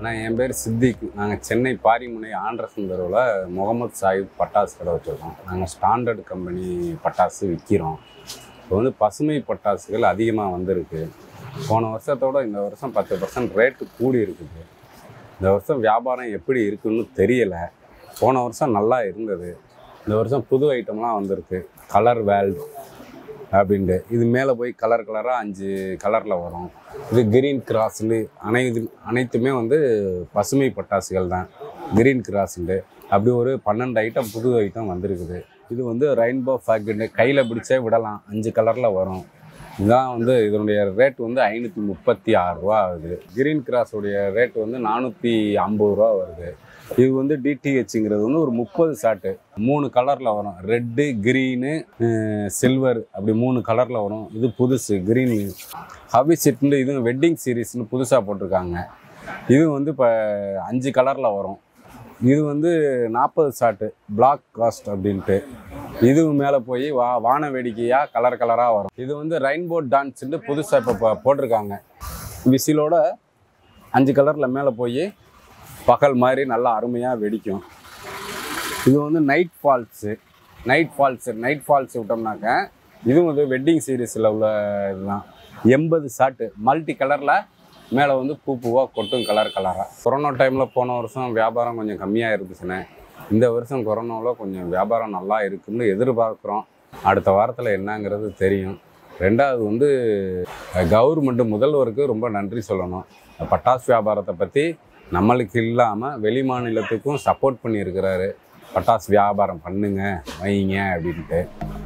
அண்ணா என் பேர் சித்திக். நாங்கள் சென்னை பாரிமுனை ஆண்டர்சன் தெருவில் முகமது சாஹிப் பட்டாசு கடை வச்சுருக்கோம். நாங்கள் ஸ்டாண்டர்டு கம்பெனி பட்டாசு விற்கிறோம். இப்போ வந்து பசுமை பட்டாசுகள் அதிகமாக வந்திருக்கு. போன வருஷத்தோடு இந்த வருஷம் 10% ரேட்டு கூடி இருக்குது. இந்த வருஷம் வியாபாரம் எப்படி இருக்குன்னு தெரியலை. போன வருஷம் நல்லா இருந்தது. இந்த வருஷம் புது ஐட்டம்லாம் வந்திருக்கு. கலர் வேல்ட் அப்படின்ட்டு இது மேலே போய் கலர் கலராக 5 கலரில் வரும். இது கிரீன் கிராஸ்ன்னு அனைத்துமே வந்து பசுமை பட்டாசுகள் தான். கிரீன் கிராஸ்ன்ட்டு அப்படி ஒரு 12 ஐட்டம் புது ஐட்டம் வந்திருக்குது. இது வந்து ரெயின்போ ஃபேக்ட்னு கையில் பிடிச்சே விடலாம். 5 கலரில் வரும். இதுதான் வந்து இதனுடைய ரேட் வந்து 536 ரூபா ஆகுது. கிரீன் கிராஸுடைய ரேட் வந்து 450 ரூபா வருது. இது வந்து டிடிஹெச்ங்கிறது வந்து ஒரு 30 ஷாட்டு 3 கலரில் வரும். ரெட்டு, கிரீனு, சில்வர் அப்படி 3 கலரில் வரும். இது புதுசு கிரீன் ஹவி செட்னு. இது வெட்டிங் சீரீஸ்னு புதுசாக போட்டிருக்காங்க. இது வந்து இப்போ 5 கலரில் வரும். இது வந்து 40 ஷாட்டு பிளாக் காஸ்ட் அப்படின்ட்டு. இது மேலே போய் வான வேடிக்கையாக கலர் கலராக வரும். இது வந்து ரெயின்போ டான்ஸ்ன்னு புதுசாக இப்போ போட்டிருக்காங்க. விசிலோட 5 கலரில் மேலே போய் பகல் மாதிரி நல்லா அருமையாக வெடிக்கும். இது வந்து நைட் ஃபால்ஸு விட்டோம்னாக்க இதுவும் வந்து வெட்டிங் சீரீஸில் உள்ள இதுதான். 80 ஷாட்டு மல்டி கலரில் மேலே வந்து பூவாக கொட்டும் கலர் கலராக. கொரோனா டைமில் போன வருஷம் வியாபாரம் கொஞ்சம் கம்மியாக இருந்துச்சுன்னு இந்த வருஷம் கொரோனாவில் கொஞ்சம் வியாபாரம் நல்லா இருக்குன்னு எதிர்பார்க்குறோம். அடுத்த வாரத்தில் என்னங்கிறது தெரியும். ரெண்டாவது வந்து கவர்மெண்ட்டு முதல்வருக்கு ரொம்ப நன்றி சொல்லணும். பட்டாசு வியாபாரத்தை பற்றி நம்மளுக்கு இல்லாமல் வெளி மாநிலத்துக்கும் சப்போர்ட் பண்ணியிருக்கிறாரு. பட்டாசு வியாபாரம் பண்ணுங்க வைங்க அப்படின்ட்டு.